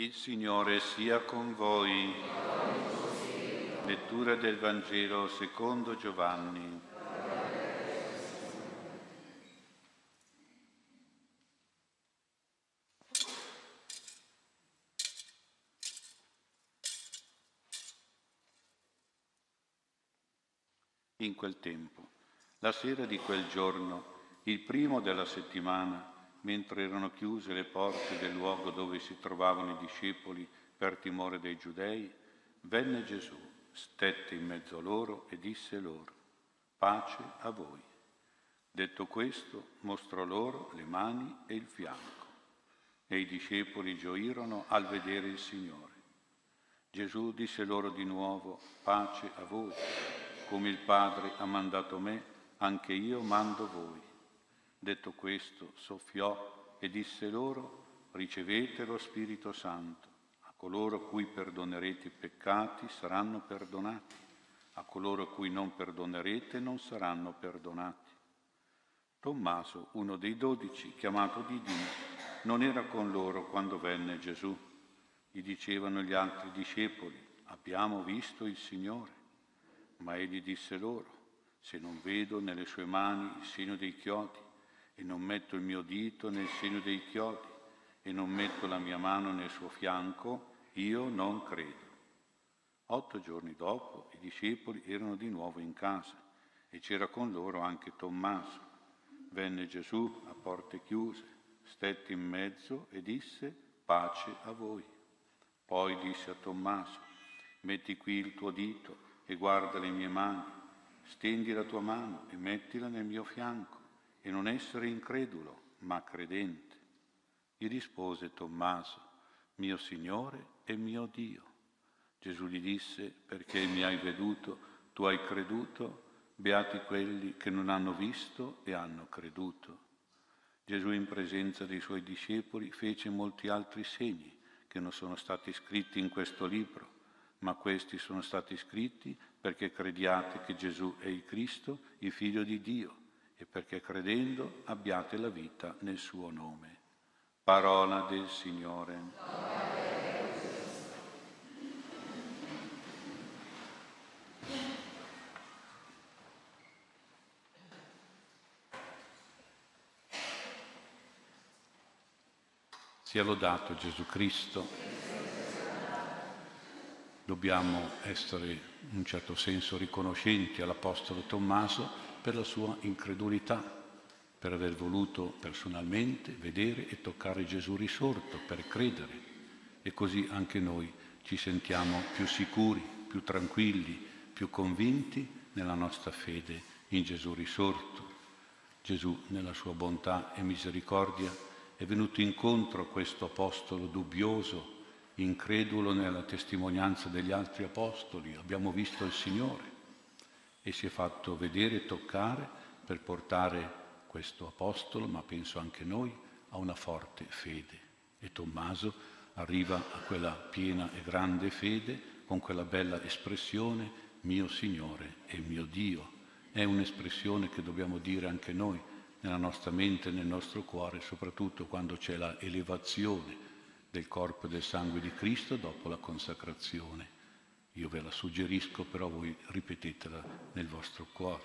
Il Signore sia con voi. Lettura del Vangelo secondo Giovanni. In quel tempo, la sera di quel giorno, il primo della settimana, mentre erano chiuse le porte del luogo dove si trovavano i discepoli per timore dei giudei, venne Gesù, stette in mezzo a loro e disse loro: pace a voi. Detto questo, mostrò loro le mani e il fianco. E i discepoli gioirono al vedere il Signore. Gesù disse loro di nuovo: pace a voi. Come il Padre ha mandato me, anche io mando voi. Detto questo, soffiò e disse loro: ricevete lo Spirito Santo. A coloro cui perdonerete i peccati saranno perdonati, a coloro cui non perdonerete non saranno perdonati. Tommaso, uno dei 12, chiamato Dìdimo, non era con loro quando venne Gesù. Gli dicevano gli altri discepoli: abbiamo visto il Signore. Ma egli disse loro: se non vedo nelle sue mani il segno dei chiodi, e non metto il mio dito nel segno dei chiodi, e non metto la mia mano nel suo fianco, io non credo. 8 giorni dopo i discepoli erano di nuovo in casa, e c'era con loro anche Tommaso. Venne Gesù a porte chiuse, stette in mezzo e disse: pace a voi. Poi disse a Tommaso: metti qui il tuo dito e guarda le mie mani, stendi la tua mano e mettila nel mio fianco, e non essere incredulo, ma credente. Gli rispose Tommaso: mio Signore e mio Dio. Gesù gli disse: perché mi hai veduto, tu hai creduto, beati quelli che non hanno visto e hanno creduto. Gesù in presenza dei suoi discepoli fece molti altri segni che non sono stati scritti in questo libro, ma questi sono stati scritti perché crediate che Gesù è il Cristo, il Figlio di Dio, e perché credendo abbiate la vita nel suo nome. Parola del Signore. Sia lodato Gesù Cristo. Dobbiamo essere in un certo senso riconoscenti all'Apostolo Tommaso per la sua incredulità, per aver voluto personalmente vedere e toccare Gesù risorto, per credere. E così anche noi ci sentiamo più sicuri, più tranquilli, più convinti nella nostra fede in Gesù risorto. Gesù, nella sua bontà e misericordia, è venuto incontro a questo apostolo dubbioso, incredulo nella testimonianza degli altri apostoli. Abbiamo visto il Signore. E si è fatto vedere e toccare per portare questo apostolo, ma penso anche noi, a una forte fede. E Tommaso arriva a quella piena e grande fede con quella bella espressione: mio Signore e mio Dio. È un'espressione che dobbiamo dire anche noi, nella nostra mente e nel nostro cuore, soprattutto quando c'è la elevazione del corpo e del sangue di Cristo dopo la consacrazione. Io ve la suggerisco, però voi ripetetela nel vostro cuore.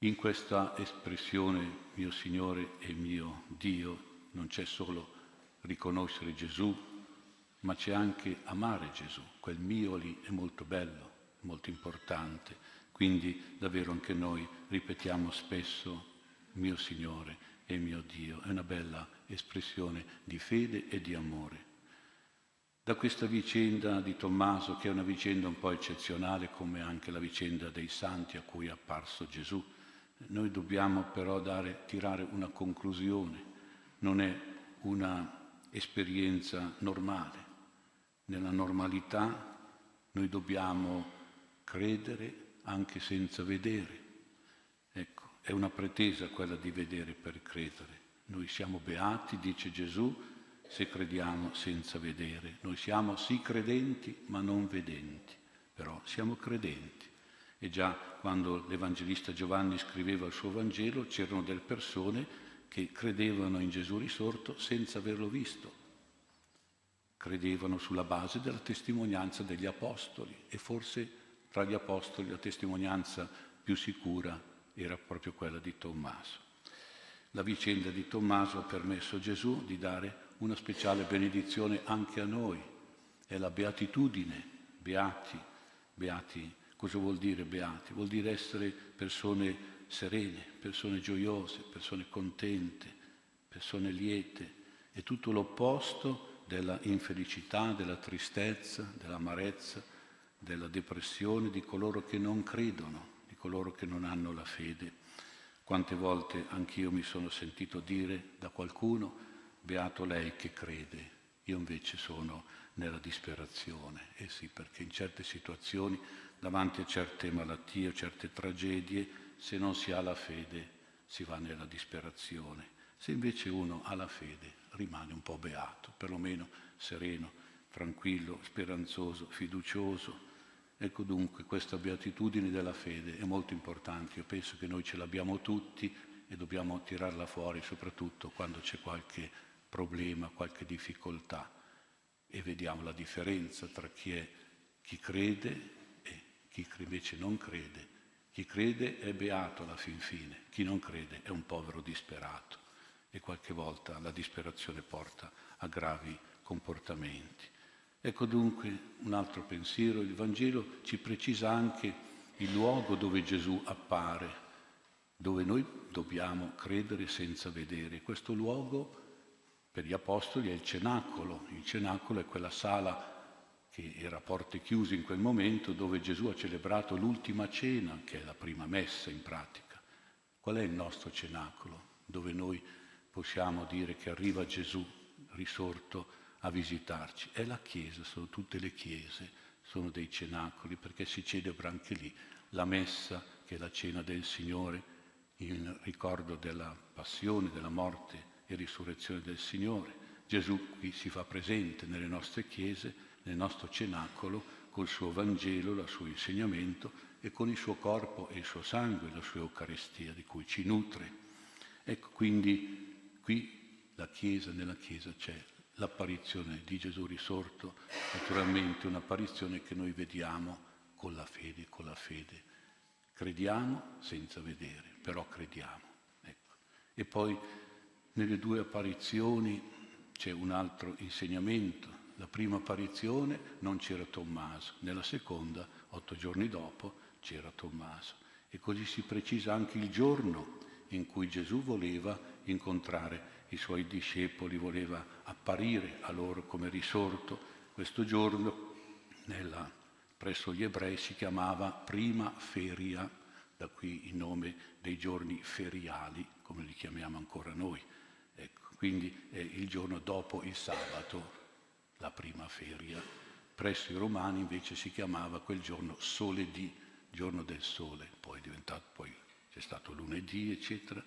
In questa espressione, mio Signore e mio Dio, non c'è solo riconoscere Gesù, ma c'è anche amare Gesù. Quel mio lì è molto bello, molto importante. Quindi davvero anche noi ripetiamo spesso mio Signore e mio Dio. È una bella espressione di fede e di amore. Da questa vicenda di Tommaso, che è una vicenda un po' eccezionale, come anche la vicenda dei santi a cui è apparso Gesù, noi dobbiamo però tirare una conclusione. Non è una esperienza normale. Nella normalità noi dobbiamo credere anche senza vedere. Ecco, è una pretesa quella di vedere per credere. Noi siamo beati, dice Gesù, se crediamo senza vedere. Noi siamo sì credenti ma non vedenti, però siamo credenti. E già quando l'Evangelista Giovanni scriveva il suo Vangelo c'erano delle persone che credevano in Gesù risorto senza averlo visto. Credevano sulla base della testimonianza degli apostoli, e forse tra gli apostoli la testimonianza più sicura era proprio quella di Tommaso. La vicenda di Tommaso ha permesso a Gesù di dare una speciale benedizione anche a noi. È la beatitudine, beati. Beati, cosa vuol dire beati? Vuol dire essere persone serene, persone gioiose, persone contente, persone liete. È tutto l'opposto della infelicità, della tristezza, dell'amarezza, della depressione di coloro che non credono, di coloro che non hanno la fede. Quante volte anch'io mi sono sentito dire da qualcuno: beato lei che crede, io invece sono nella disperazione. Eh sì, perché in certe situazioni, davanti a certe malattie, a certe tragedie, se non si ha la fede si va nella disperazione. Se invece uno ha la fede rimane un po' beato, perlomeno sereno, tranquillo, speranzoso, fiducioso. Ecco dunque, questa beatitudine della fede è molto importante. Io penso che noi ce l'abbiamo tutti e dobbiamo tirarla fuori, soprattutto quando c'è qualche problema, qualche difficoltà. E vediamo la differenza tra chi crede e chi invece non crede. Chi crede è beato alla fin fine, chi non crede è un povero disperato. E qualche volta la disperazione porta a gravi comportamenti. Ecco dunque un altro pensiero. Il Vangelo ci precisa anche il luogo dove Gesù appare, dove noi dobbiamo credere senza vedere. Questo luogo per gli apostoli è il cenacolo. Il cenacolo è quella sala che era a porte chiuse in quel momento, dove Gesù ha celebrato l'ultima cena, che è la prima messa in pratica. Qual è il nostro cenacolo? Dove noi possiamo dire che arriva Gesù risorto a visitarci. È la Chiesa, sono tutte le chiese, sono dei cenacoli, perché si celebra anche lì la messa, che è la cena del Signore, in ricordo della passione, della morte e risurrezione del Signore. Gesù qui si fa presente nelle nostre chiese, nel nostro cenacolo, col suo Vangelo, il suo insegnamento, e con il suo corpo e il suo sangue, la sua Eucaristia di cui ci nutre. Ecco, quindi qui la Chiesa, nella Chiesa c'è l'apparizione di Gesù risorto, naturalmente un'apparizione che noi vediamo con la fede, Crediamo senza vedere, però crediamo. Ecco. E poi nelle due apparizioni c'è un altro insegnamento. La prima apparizione non c'era Tommaso, nella seconda, 8 giorni dopo, c'era Tommaso. E così si precisa anche il giorno in cui Gesù voleva incontrare i suoi discepoli, voleva apparire a loro come risorto. Questo giorno presso gli ebrei si chiamava Prima Feria, da qui il nome dei giorni feriali, come li chiamiamo ancora noi. Ecco, quindi è il giorno dopo il sabato, la Prima Feria. Presso i romani invece si chiamava quel giorno Soledì, giorno del sole, poi è diventato C'è stato lunedì, eccetera.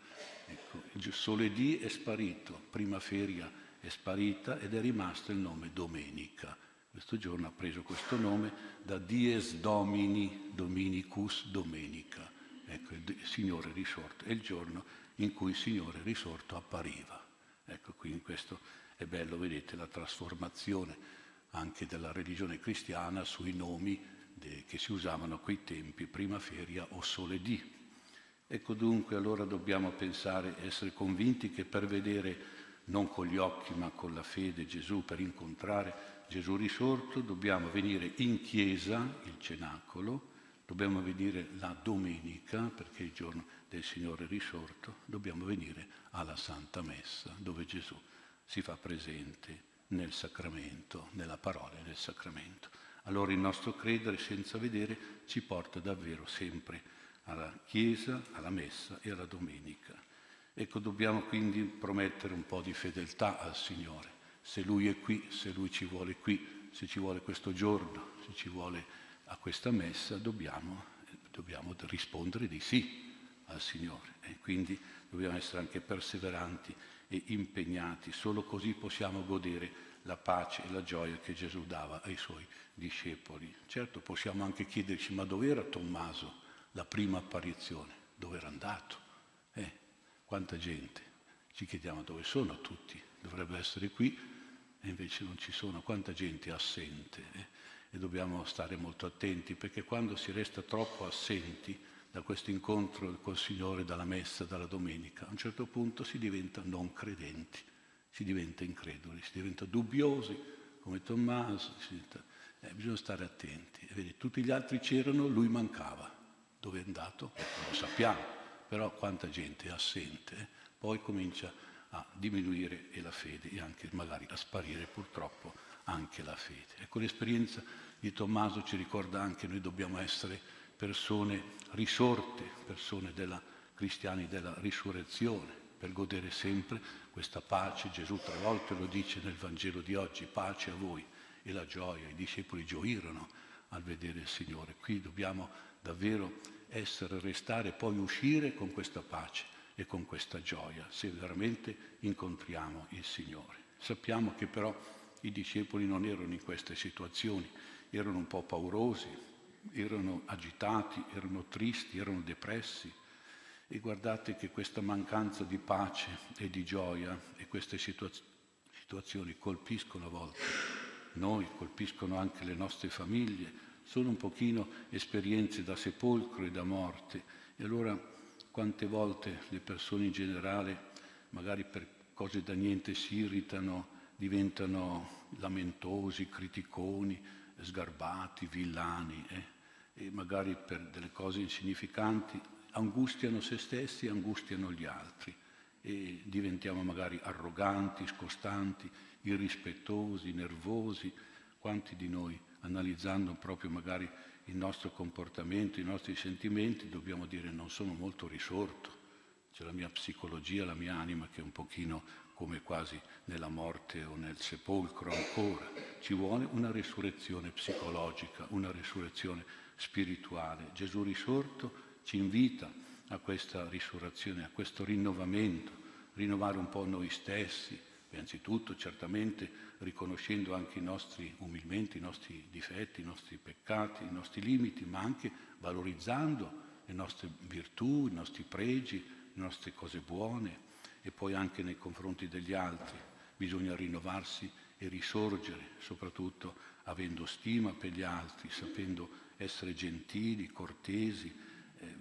Ecco, il Soledì è sparito, Prima Feria è sparita ed è rimasto il nome domenica. Questo giorno ha preso questo nome da Dies Domini, Dominicus Domenica. Ecco, il Signore risorto è il giorno in cui il Signore risorto appariva. Ecco, quindi questo è bello, vedete, la trasformazione anche della religione cristiana sui nomi che si usavano a quei tempi, Prima Feria o Soledì. Ecco dunque, allora dobbiamo pensare, essere convinti che per vedere non con gli occhi ma con la fede Gesù, per incontrare Gesù risorto, dobbiamo venire in chiesa, il cenacolo, dobbiamo venire la domenica, perché è il giorno del Signore risorto, dobbiamo venire alla Santa Messa, dove Gesù si fa presente nel sacramento, nella parola e nel sacramento. Allora il nostro credere senza vedere ci porta davvero sempre alla Chiesa, alla Messa e alla Domenica. Ecco, dobbiamo quindi promettere un po' di fedeltà al Signore. Se Lui è qui, se Lui ci vuole qui, se ci vuole questo giorno, se ci vuole a questa Messa, dobbiamo rispondere di sì al Signore. E quindi dobbiamo essere anche perseveranti e impegnati. Solo così possiamo godere la pace e la gioia che Gesù dava ai Suoi discepoli. Certo, possiamo anche chiederci, ma dove era Tommaso? La prima apparizione, dove era andato? Quanta gente! Ci chiediamo dove sono tutti, dovrebbe essere qui, e invece non ci sono. Quanta gente è assente, e dobbiamo stare molto attenti, perché quando si resta troppo assenti da questo incontro col Signore, dalla messa, dalla domenica, a un certo punto si diventa non credenti, si diventa increduli, si diventa dubbiosi come Tommaso. Bisogna stare attenti. E vedi, tutti gli altri c'erano, lui mancava. Dove è andato? Non lo sappiamo, però quanta gente è assente. Poi comincia a diminuire e la fede, e anche magari a sparire purtroppo anche la fede. Ecco, l'esperienza di Tommaso ci ricorda anche noi dobbiamo essere persone risorte, persone cristiani della risurrezione, per godere sempre questa pace. Gesù 3 volte lo dice nel Vangelo di oggi: pace a voi, e la gioia. I discepoli gioirono al vedere il Signore. Qui dobbiamo davvero essere, restare, poi uscire con questa pace e con questa gioia, se veramente incontriamo il Signore. Sappiamo che però i discepoli non erano in queste situazioni, erano un po' paurosi, erano agitati, erano tristi, erano depressi. E guardate che questa mancanza di pace e di gioia e queste situazioni colpiscono a volte noi, colpiscono anche le nostre famiglie. Sono un pochino esperienze da sepolcro e da morte. E allora quante volte le persone in generale, magari per cose da niente, si irritano, diventano lamentosi, criticoni, sgarbati, villani, e magari per delle cose insignificanti angustiano se stessi e angustiano gli altri, e diventiamo magari arroganti, scostanti, irrispettosi, nervosi. Quanti di noi, analizzando proprio magari il nostro comportamento, i nostri sentimenti, dobbiamo dire: non sono molto risorto, c'è la mia psicologia, la mia anima che è un pochino come quasi nella morte o nel sepolcro ancora. Ci vuole una risurrezione psicologica, una risurrezione spirituale. Gesù risorto ci invita a questa risurrezione, a questo rinnovamento, rinnovare un po' noi stessi, innanzitutto certamente riconoscendo anche i nostri umilmente, i nostri difetti, i nostri peccati, i nostri limiti, ma anche valorizzando le nostre virtù, i nostri pregi, le nostre cose buone, e poi anche nei confronti degli altri. Bisogna rinnovarsi e risorgere, soprattutto avendo stima per gli altri, sapendo essere gentili, cortesi,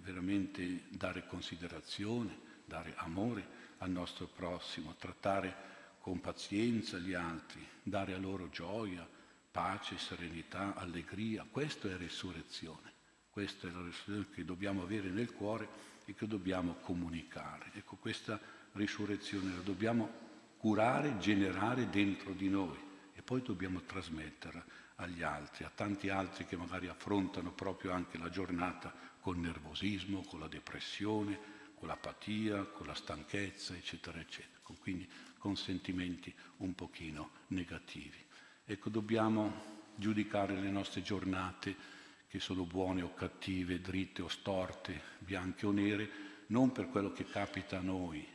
veramente dare considerazione, dare amore al nostro prossimo, trattare con pazienza gli altri, dare a loro gioia, pace, serenità, allegria. Questa è risurrezione, questa è la risurrezione che dobbiamo avere nel cuore e che dobbiamo comunicare. Ecco, questa risurrezione la dobbiamo curare, generare dentro di noi, e poi dobbiamo trasmetterla agli altri, a tanti altri che magari affrontano proprio anche la giornata col nervosismo, con la depressione, con l'apatia, con la stanchezza, eccetera, eccetera. Quindi con sentimenti un pochino negativi. Ecco, dobbiamo giudicare le nostre giornate, che sono buone o cattive, dritte o storte, bianche o nere, non per quello che capita a noi,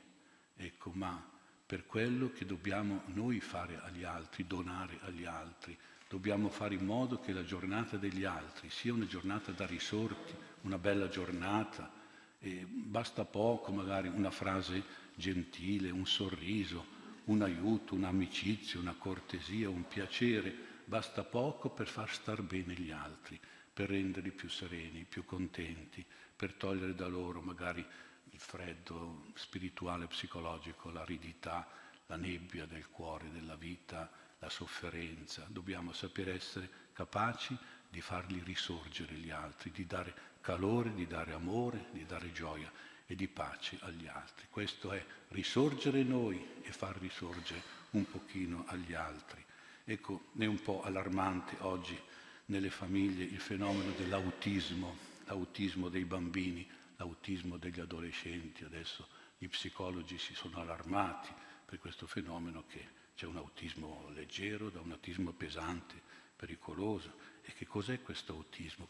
ecco, ma per quello che dobbiamo noi fare agli altri, donare agli altri. Dobbiamo fare in modo che la giornata degli altri sia una giornata da risorti, una bella giornata. E basta poco, magari una frase gentile, un sorriso, un aiuto, un'amicizia, una cortesia, un piacere. Basta poco per far star bene gli altri, per renderli più sereni, più contenti, per togliere da loro magari il freddo spirituale, psicologico, l'aridità, la nebbia del cuore, della vita, la sofferenza. Dobbiamo sapere essere capaci di farli risorgere gli altri, di dare calore, di dare amore, di dare gioia e di pace agli altri. Questo è risorgere noi e far risorgere un pochino agli altri. Ecco, è un po' allarmante oggi nelle famiglie il fenomeno dell'autismo, l'autismo dei bambini, l'autismo degli adolescenti. Adesso gli psicologi si sono allarmati per questo fenomeno, che c'è un autismo leggero da un autismo pesante, pericoloso. E che cos'è questo autismo?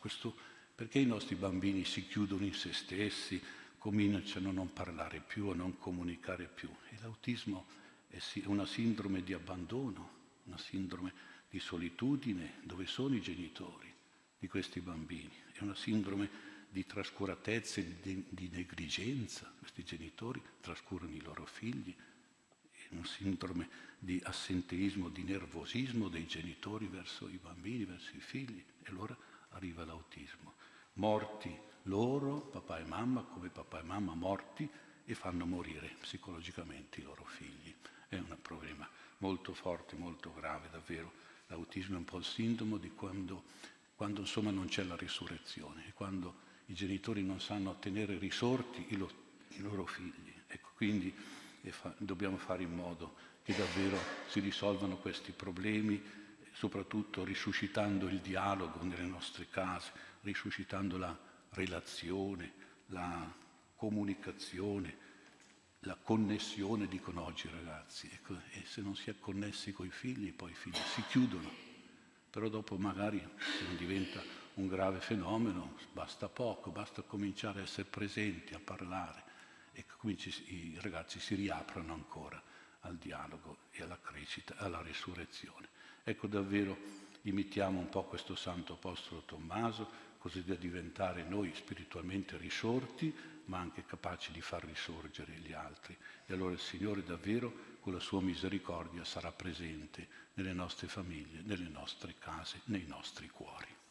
Perché i nostri bambini si chiudono in se stessi, cominciano a non parlare più, a non comunicare più? E l'autismo è una sindrome di abbandono, una sindrome di solitudine. Dove sono i genitori di questi bambini? È una sindrome di trascuratezza, di negligenza. Questi genitori trascurano i loro figli, un sindrome di assenteismo, di nervosismo dei genitori verso i bambini, verso i figli, e allora arriva l'autismo. Morti loro, papà e mamma, come papà e mamma morti, e fanno morire psicologicamente i loro figli. È un problema molto forte, molto grave, davvero. L'autismo è un po' il sintomo di quando insomma non c'è la risurrezione, quando i genitori non sanno tenere risorti i loro figli. Ecco, quindi dobbiamo fare in modo che davvero si risolvano questi problemi, soprattutto risuscitando il dialogo nelle nostre case, risuscitando la relazione, la comunicazione, la connessione, dicono oggi ragazzi. Ecco, e se non si è connessi coi figli, poi i figli si chiudono. Però dopo magari, se non diventa un grave fenomeno, basta poco, basta cominciare a essere presenti, a parlare, e i ragazzi si riaprono ancora al dialogo e alla crescita, alla risurrezione. Ecco, davvero imitiamo un po' questo santo apostolo Tommaso, così da diventare noi spiritualmente risorti, ma anche capaci di far risorgere gli altri. E allora il Signore davvero, con la sua misericordia, sarà presente nelle nostre famiglie, nelle nostre case, nei nostri cuori.